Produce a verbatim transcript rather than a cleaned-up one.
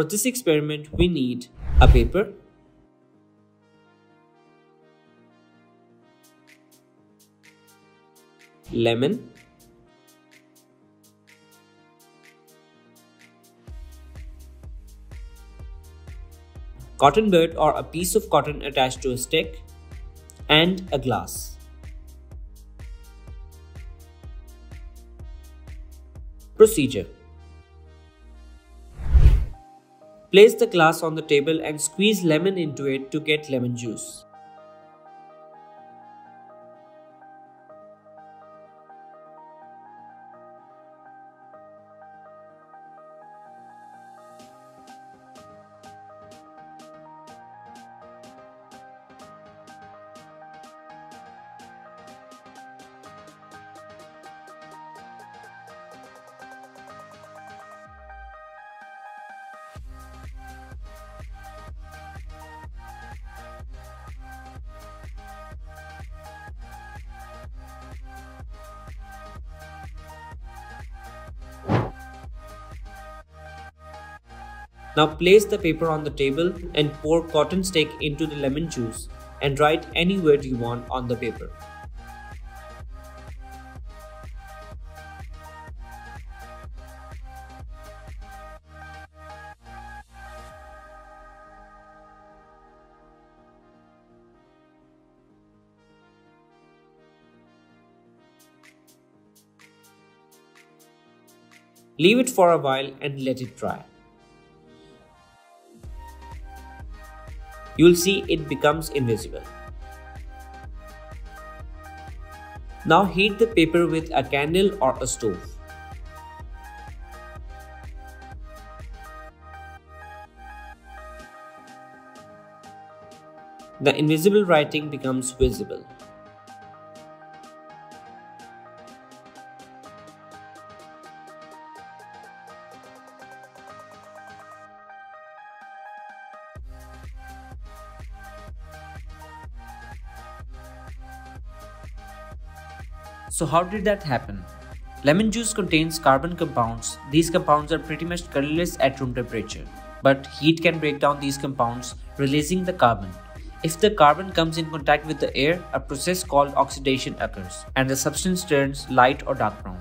For this experiment, we need a paper, lemon, cotton bud or a piece of cotton attached to a stick, and a glass. Procedure. Place the glass on the table and squeeze lemon into it to get lemon juice. Now place the paper on the table and pour cotton stick into the lemon juice and write any word you want on the paper. Leave it for a while and let it dry. You'll see it becomes invisible. Now heat the paper with a candle or a stove. The invisible writing becomes visible. So how did that happen? Lemon juice contains carbon compounds. These compounds are pretty much colorless at room temperature, but heat can break down these compounds, releasing the carbon. If the carbon comes in contact with the air, a process called oxidation occurs, and the substance turns light or dark brown.